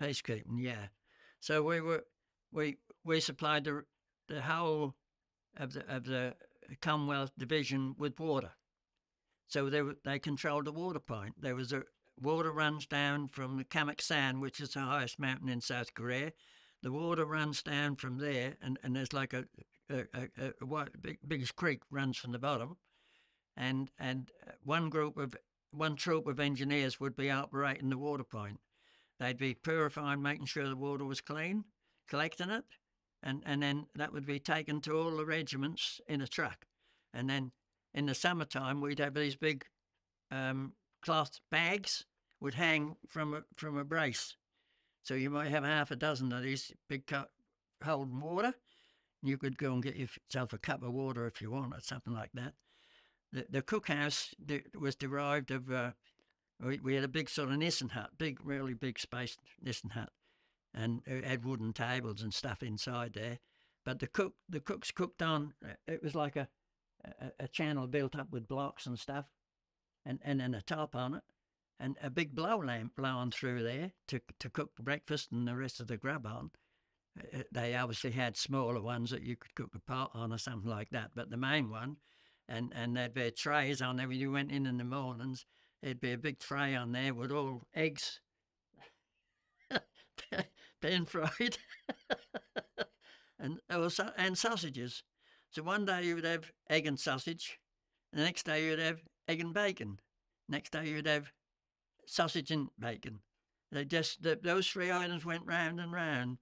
Housekeeping, yeah. So we supplied the whole of the Commonwealth Division with water. So they controlled the water point. There was water runs down from the Kamaksan, which is the highest mountain in South Korea. The water runs down from there, and there's like biggest creek runs from the bottom. And one troop of engineers would be operating the water point. They'd be purifying, making sure the water was clean, collecting it, and then that would be taken to all the regiments in a truck. And then in the summertime, we'd have these big cloth bags would hang from a brace. So you might have half a dozen of these big cup holding water. You could go and get yourself a cup of water if you want, or something like that. The cookhouse was derived of... We had a big sort of Nissen hut, really big space Nissen hut, and it had wooden tables and stuff inside there. But the cooks cooked on. It was like a channel built up with blocks and stuff, and then a top on it, and a big blow lamp blowing through there to cook breakfast and the rest of the grub on. They obviously had smaller ones that you could cook a pot on or something like that, but the main one, and there'd be trays on there when you went in the mornings. There'd be a big tray on there with all eggs, pan fried, and sausages. So one day you would have egg and sausage, the next day you'd have egg and bacon, next day you'd have sausage and bacon. Those three items went round and round,